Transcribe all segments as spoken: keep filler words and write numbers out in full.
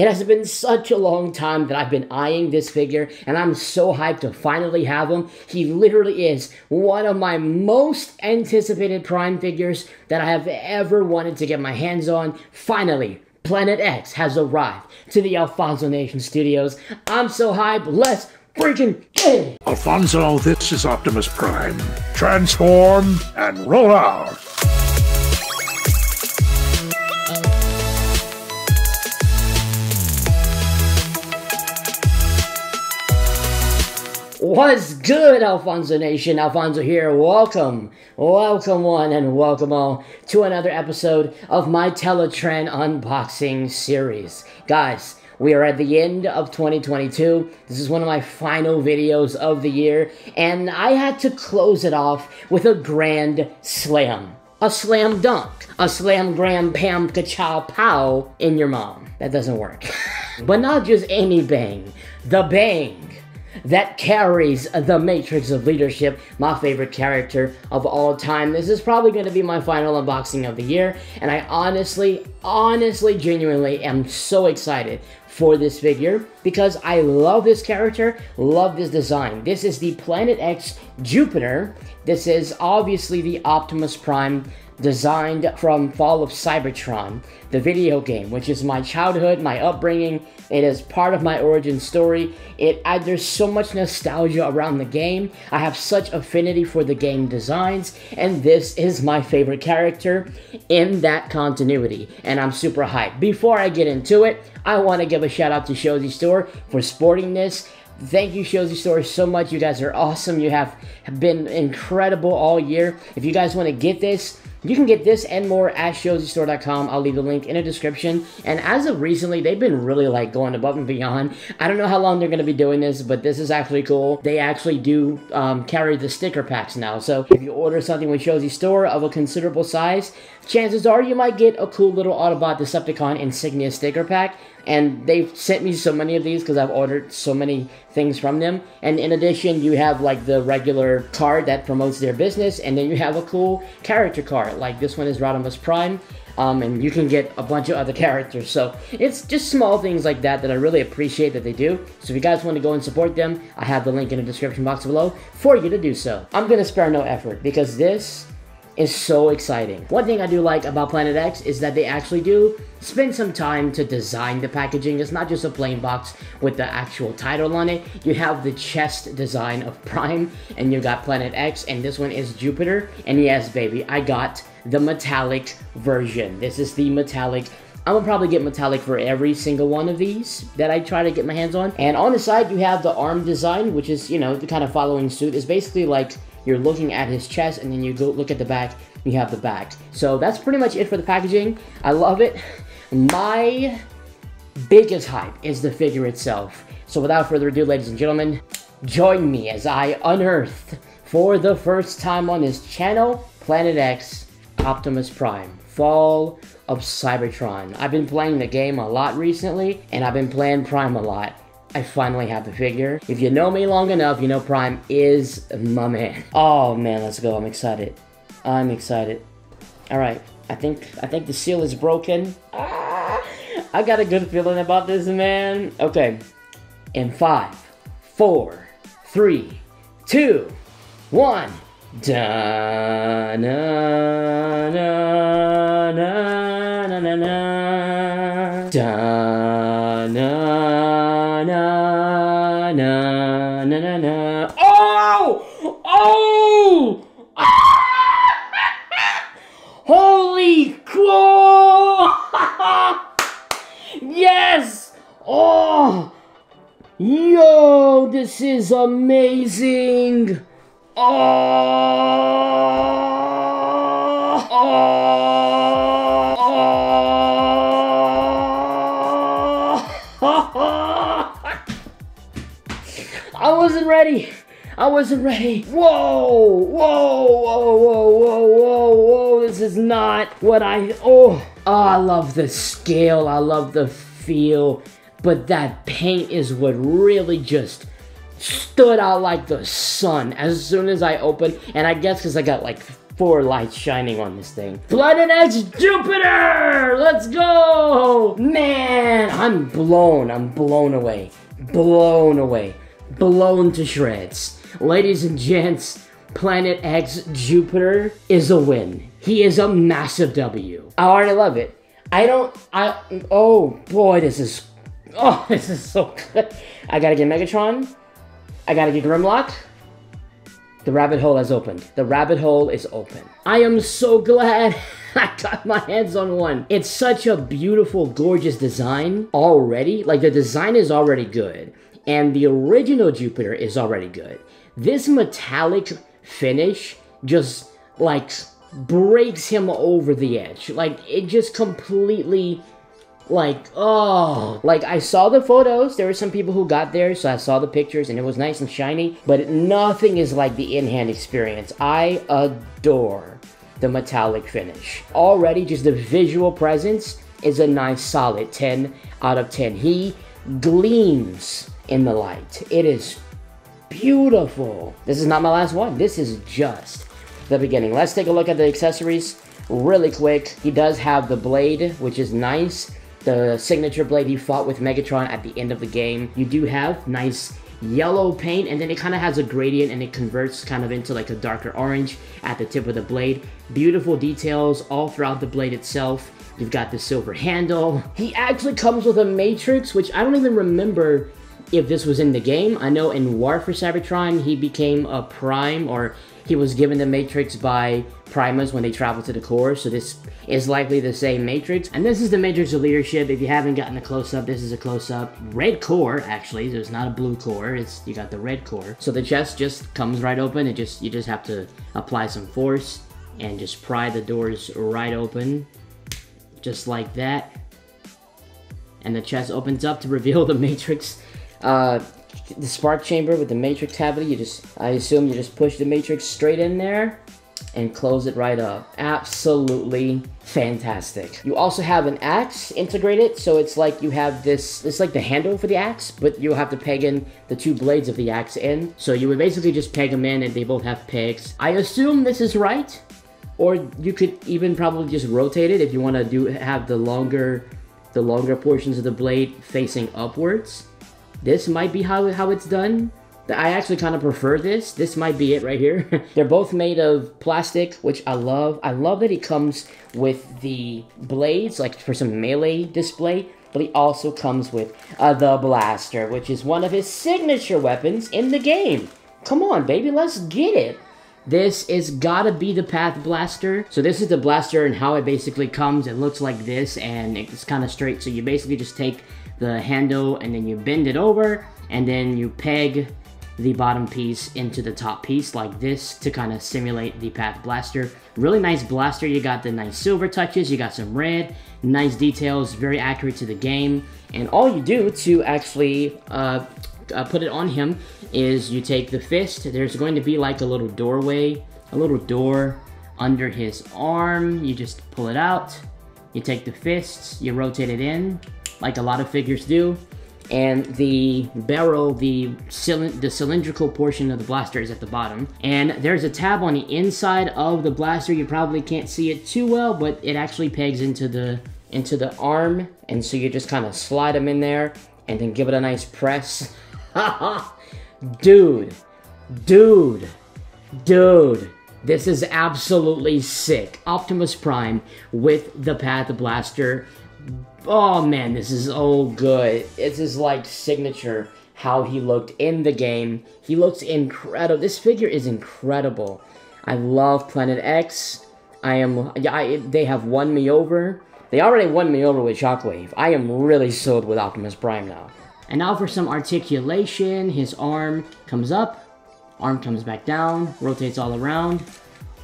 It has been such a long time that I've been eyeing this figure, and I'm so hyped to finally have him. He literally is one of my most anticipated Prime figures that I have ever wanted to get my hands on. Finally, Planet X has arrived to the Alfonso Nation Studios. I'm so hyped, let's freaking go! Alfonso, this is Optimus Prime. Transform and roll out! What's good, Alfonso Nation? Alfonso here. Welcome, welcome one and welcome all to another episode of my Teletran unboxing series. Guys, we are at the end of twenty twenty-two. This is one of my final videos of the year, and I had to close it off with a grand slam. A slam dunk. A slam gram pam ka-chow pow in your mom. That doesn't work. But not just any bang. The bang that carries the Matrix of Leadership, my favorite character of all time. This is probably going to be my final unboxing of the year, and I honestly, honestly, genuinely am so excited for this figure because I love this character, love this design. This is the Planet X Jupiter. This is obviously the Optimus Prime designed from Fall of Cybertron, the video game, which is my childhood, my upbringing. It is part of my origin story. It I, There's so much nostalgia around the game. I have such affinity for the game designs, and this is my favorite character in that continuity, and I'm super hyped. Before I get into it, I want to give a shout out to ShowzStore for sporting this. Thank you, ShowzStore, so much. You guys are awesome. You have been incredible all year. If you guys want to get this, you can get this and more at shows store dot com. I'll leave the link in the description. And as of recently, they've been really like going above and beyond. I don't know how long they're going to be doing this, but this is actually cool. They actually do um, carry the sticker packs now. So if you order something with ShowzStore of a considerable size, chances are you might get a cool little Autobot Decepticon insignia sticker pack. And they've sent me so many of these because I've ordered so many things from them. And in addition, you have like the regular card that promotes their business, and then you have a cool character card. Like this one is Rodimus Prime, um, and you can get a bunch of other characters. So it's just small things like that that I really appreciate that they do. So if you guys want to go and support them, I have the link in the description box below for you to do so. I'm going to spare no effort because this is so exciting. One thing I do like about Planet X is that they actually do spend some time to design the packaging. It's not just a plain box with the actual title on it. You have the chest design of Prime, and you got Planet X, and this one is Jupiter. And yes, baby, I got the metallic version. This is the metallic. I'm gonna probably get metallic for every single one of these that I try to get my hands on. And on the side, you have the arm design, which is, you know, the kind of following suit. It's basically like you're looking at his chest, and then you go look at the back, you have the back. So that's pretty much it for the packaging. I love it. My biggest hype is the figure itself. So without further ado, ladies and gentlemen, join me as I unearth, for the first time on this channel, Planet X Optimus Prime, Fall of Cybertron. I've been playing the game a lot recently, and I've been playing Prime a lot. I finally have the figure. If you know me long enough, you know Prime is my man. Oh man, let's go. I'm excited. I'm excited. All right, I think I think the seal is broken. Ah, I got a good feeling about this, man. Okay, in five, four, three, two, one. Da na na na na na na. Da na na na na na na. Oh! Oh! Holy cool! Yes! Oh! Yo, this is amazing! Oh, oh, oh. I wasn't ready. I wasn't ready. Whoa, whoa, whoa, whoa, whoa, whoa, whoa. This is not what I, oh. Oh, I love the scale. I love the feel. But that paint is what really just stood out like the sun as soon as I opened, and I guess because I got like four lights shining on this thing. Planet X Jupiter! Let's go! Man, I'm blown. I'm blown away. Blown away. Blown to shreds. Ladies and gents, Planet X Jupiter is a win. He is a massive W. I already love it. I don't, I, oh boy, this is, oh, this is so good. I gotta get Megatron. I gotta get Grimlock. The rabbit hole has opened. The rabbit hole is open. I am so glad I got my hands on one. It's such a beautiful, gorgeous design already. Like, the design is already good. And the original Jupiter is already good. This metallic finish just, like, breaks him over the edge. Like, it just completely, like, oh. Like, I saw the photos. There were some people who got there, so I saw the pictures, and it was nice and shiny. But nothing is like the in-hand experience. I adore the metallic finish. Already, just the visual presence is a nice, solid ten out of ten. He gleams in the light. It is beautiful. This is not my last one. This is just the beginning. Let's take a look at the accessories really quick. He does have the blade, which is nice. The signature blade he fought with Megatron at the end of the game. You do have nice yellow paint, and then it kind of has a gradient, and it converts kind of into like a darker orange at the tip of the blade. Beautiful details all throughout the blade itself. You've got the silver handle. He actually comes with a Matrix, which I don't even remember if this was in the game. I know in War for Cybertron, he became a Prime, or he was given the Matrix by Primus when they traveled to the core, so this is likely the same Matrix. And this is the Matrix of Leadership. If you haven't gotten a close-up, this is a close-up. Red core, actually. There's not a blue core. It's, you got the red core. So the chest just comes right open. It just, you just have to apply some force and just pry the doors right open, just like that. And the chest opens up to reveal the Matrix. Uh, the spark chamber with the matrix cavity, you just, I assume you just push the matrix straight in there and close it right up. Absolutely fantastic. You also have an axe integrated, so it's like you have this, it's like the handle for the axe, but you'll have to peg in the two blades of the axe in. So you would basically just peg them in, and they both have pegs. I assume this is right, or you could even probably just rotate it if you want to do have the longer, the longer portions of the blade facing upwards. This might be how, how it's done. I actually kind of prefer this. This might be it right here. They're both made of plastic, which I love. I love that he comes with the blades, like for some melee display, but he also comes with uh, the blaster, which is one of his signature weapons in the game. Come on, baby, let's get it. This is gotta be the Path Blaster. So this is the blaster and how it basically comes. It looks like this, and it's kind of straight. So you basically just take the handle, and then you bend it over, and then you peg the bottom piece into the top piece like this to kind of simulate the Path Blaster. Really nice blaster. You got the nice silver touches, you got some red, nice details, very accurate to the game. And all you do to actually uh, uh, put it on him is you take the fist. There's going to be like a little doorway, a little door under his arm. You just pull it out, you take the fists, you rotate it in, like a lot of figures do, and the barrel, the, cylind the cylindrical portion of the blaster is at the bottom, and there's a tab on the inside of the blaster. You probably can't see it too well, but it actually pegs into the, into the arm, and so you just kind of slide them in there, and then give it a nice press. Dude, dude, dude. This is absolutely sick. Optimus Prime with the Path Blaster. Oh man, this is all good. It's his like signature, how he looked in the game. He looks incredible. This figure is incredible. I love Planet X. I am, I, they have won me over. They already won me over with Shockwave. I am really sold with Optimus Prime now. And now for some articulation. His arm comes up, arm comes back down, rotates all around.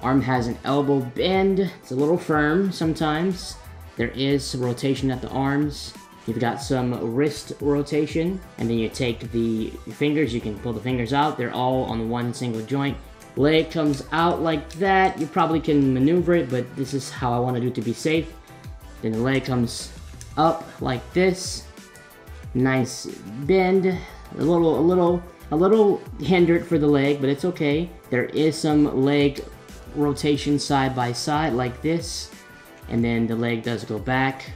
Arm has an elbow bend. It's a little firm sometimes. There is some rotation at the arms. You've got some wrist rotation, and then you take the fingers, you can pull the fingers out. They're all on one single joint. Leg comes out like that. You probably can maneuver it, but this is how I want to do it to be safe. Then the leg comes up like this. Nice bend, a little, a little, a little hindered for the leg, but it's okay. There is some leg rotation side by side like this, and then the leg does go back,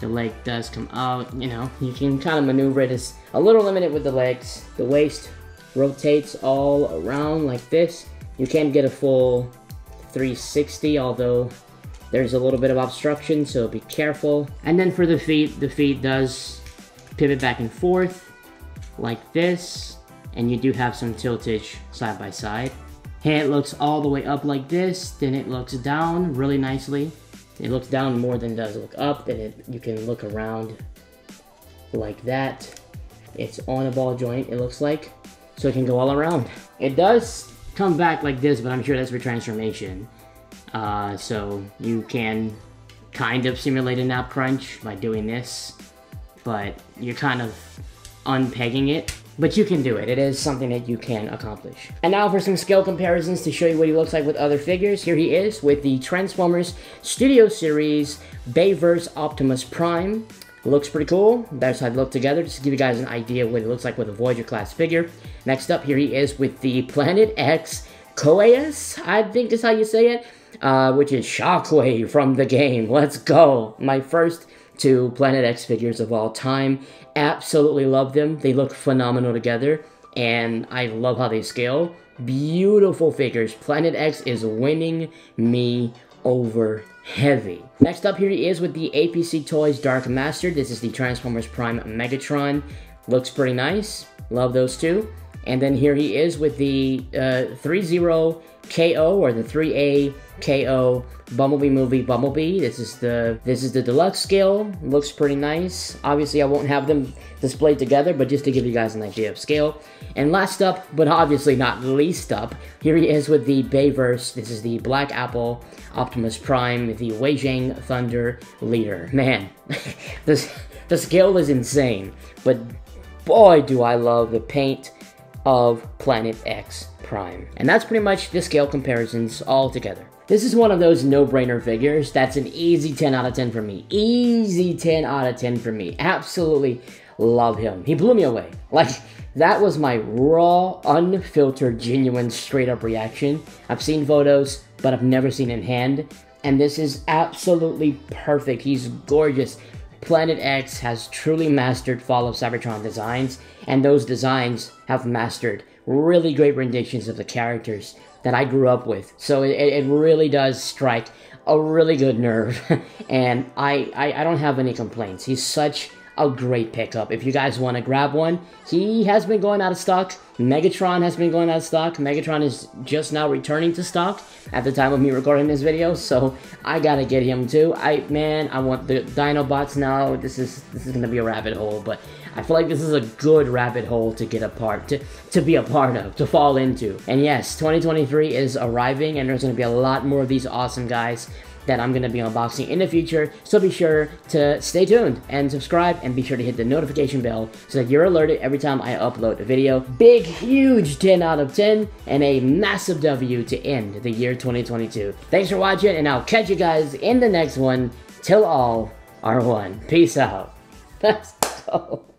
the leg does come out. You know, you can kind of maneuver it. It's a little limited with the legs. The waist rotates all around like this. You can't get a full three sixty, although there's a little bit of obstruction, so be careful. And then for the feet, the feet does pivot back and forth like this, and you do have some tiltage side by side. Head looks all the way up like this, then it looks down really nicely. It looks down more than it does look up, and it, you can look around like that. It's on a ball joint, it looks like, so it can go all around. It does come back like this, but I'm sure that's for transformation. Uh, so you can kind of simulate an out crunch by doing this, but you're kind of unpegging it. But you can do it. It is something that you can accomplish. And now for some scale comparisons to show you what he looks like with other figures. Here he is with the Transformers Studio Series Bayverse Optimus Prime. Looks pretty cool. That's how they look together, just to give you guys an idea what it looks like with a Voyager class figure. Next up, here he is with the Planet X Coeus, I think is how you say it, uh, which is Shockwave from the game. Let's go. My first two Planet X figures of all time. Absolutely love them. They look phenomenal together, and I love how they scale. Beautiful figures. Planet X is winning me over heavy. Next up, here he is with the A P C Toys Dark Master. This is the Transformers Prime Megatron. Looks pretty nice. Love those two. And then here he is with the uh, three zero K O or the three A K O Bumblebee movie Bumblebee. This is the this is the deluxe scale. Looks pretty nice. Obviously, I won't have them displayed together, but just to give you guys an idea of scale. And last up, but obviously not least up, here he is with the Bayverse. This is the Black Apple Optimus Prime, the Weijing Thunder Leader. Man, this the scale is insane. But boy, do I love the paint of Planet X Prime. And that's pretty much the scale comparisons all together. This is one of those no-brainer figures. That's an easy ten out of ten for me. Easy ten out of ten for me. Absolutely love him. He blew me away. Like, that was my raw, unfiltered, genuine, straight-up reaction. I've seen photos, but I've never seen in hand. And this is absolutely perfect. He's gorgeous. Planet X has truly mastered Fall of Cybertron designs, and those designs have mastered really great renditions of the characters that I grew up with. So it, it really does strike a really good nerve. And I, I, I don't have any complaints. He's such a great pickup. If you guys want to grab one, he has been going out of stock. Megatron has been going out of stock. Megatron is just now returning to stock at the time of me recording this video, so I gotta get him too. I man, I want the Dinobots now. This is this is gonna be a rabbit hole, but I feel like this is a good rabbit hole to get a part, to, to be a part of, to fall into. And yes, twenty twenty-three is arriving, and there's gonna be a lot more of these awesome guys that I'm going to be unboxing in the future, so be sure to stay tuned and subscribe, and be sure to hit the notification bell so that you're alerted every time I upload a video. Big, huge ten out of ten, and a massive W to end the year twenty twenty-two. Thanks for watching, and I'll catch you guys in the next one. Till all are one. Peace out. Let's go.